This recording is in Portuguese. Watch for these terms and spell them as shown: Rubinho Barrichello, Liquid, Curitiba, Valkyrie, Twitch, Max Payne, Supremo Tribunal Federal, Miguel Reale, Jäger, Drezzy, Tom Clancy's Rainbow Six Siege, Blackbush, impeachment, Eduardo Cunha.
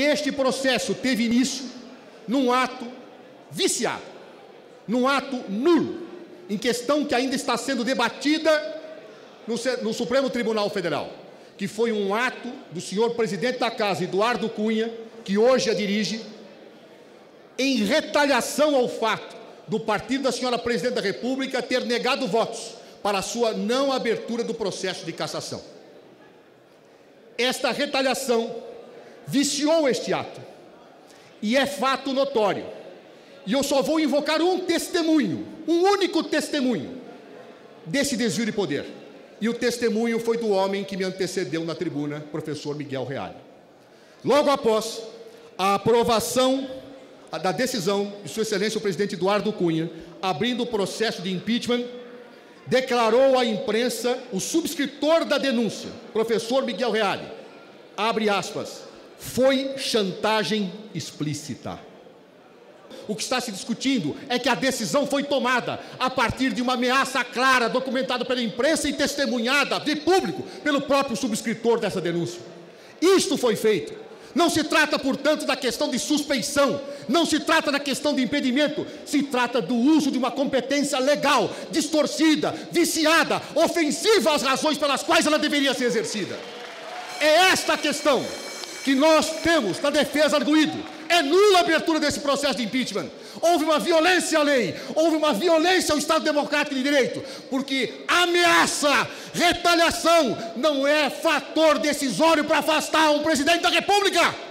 Este processo teve início num ato viciado, num ato nulo, em questão que ainda está sendo debatida no Supremo Tribunal Federal, que foi um ato do senhor presidente da Casa, Eduardo Cunha, que hoje a dirige, em retaliação ao fato do partido da senhora presidente da República ter negado votos para a sua não abertura do processo de cassação. Esta retaliação viciou este ato e é fato notório. E eu só vou invocar um testemunho, um único testemunho desse desvio de poder. E o testemunho foi do homem que me antecedeu na tribuna, professor Miguel Reale. Logo após a aprovação da decisão de Sua Excelência o presidente Eduardo Cunha, abrindo o processo de impeachment, declarou à imprensa o subscritor da denúncia, professor Miguel Reale, abre aspas, foi chantagem explícita. O que está se discutindo é que a decisão foi tomada a partir de uma ameaça clara, documentada pela imprensa e testemunhada de público pelo próprio subscritor dessa denúncia. Isto foi feito. Não se trata, portanto, da questão de suspeição, não se trata da questão de impedimento, se trata do uso de uma competência legal, distorcida, viciada, ofensiva às razões pelas quais ela deveria ser exercida. É esta a questão que nós temos na defesa arguído. É nula a abertura desse processo de impeachment. Houve uma violência à lei, houve uma violência ao Estado Democrático de Direito, porque ameaça, retaliação não é fator decisório para afastar um presidente da República.